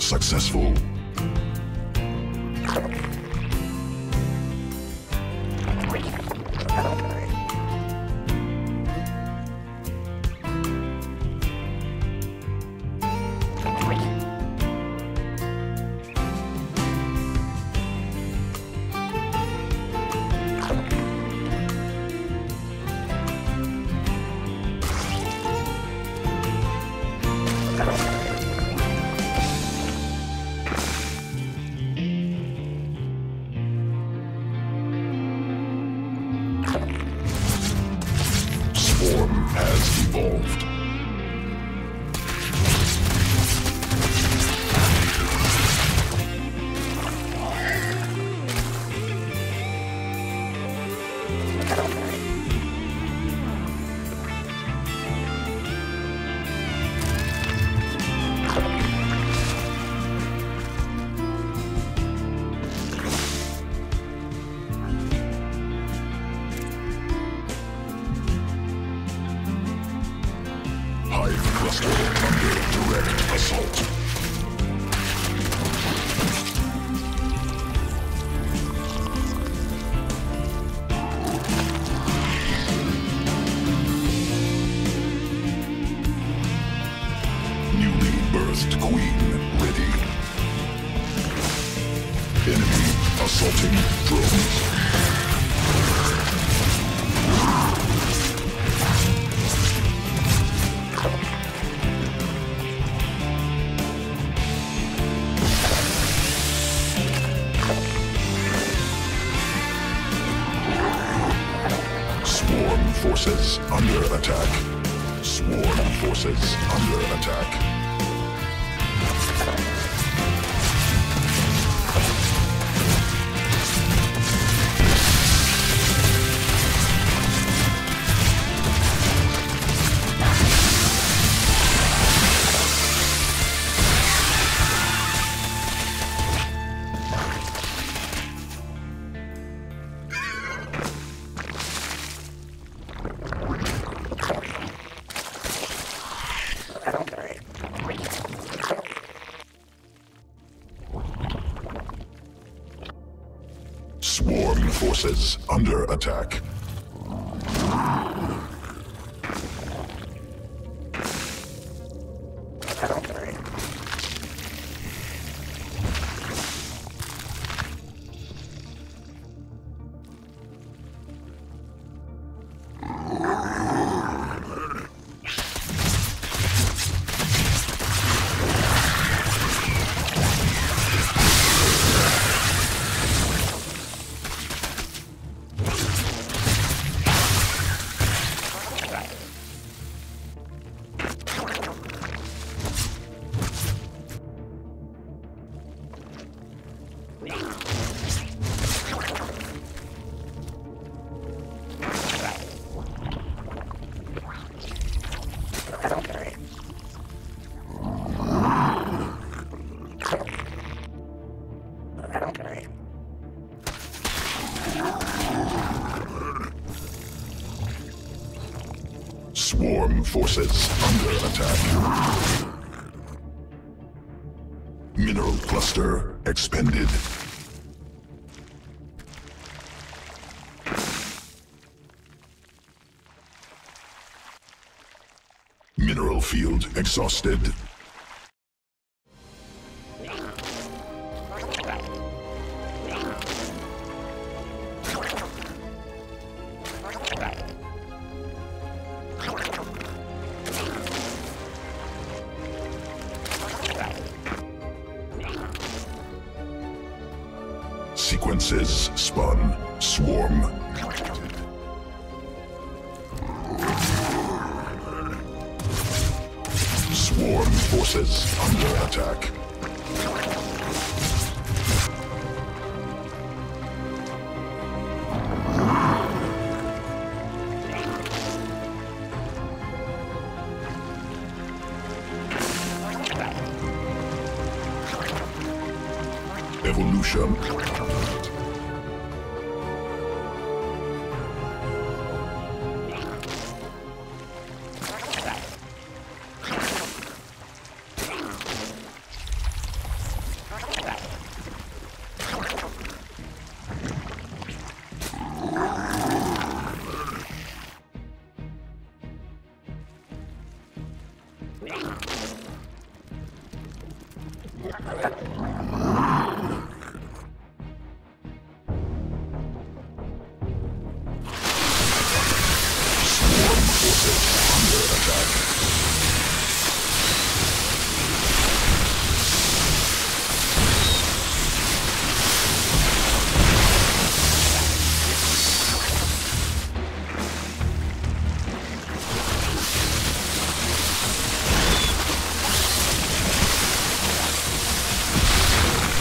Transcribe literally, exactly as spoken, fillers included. Successful. Forces under attack. Swarm forces under attack. Forces under attack. Swarm forces under attack. Mineral cluster expended. battlefield exhausted. Sequences spun, swarm. Swarm forces under attack. Evolution. Swarm forces under attack.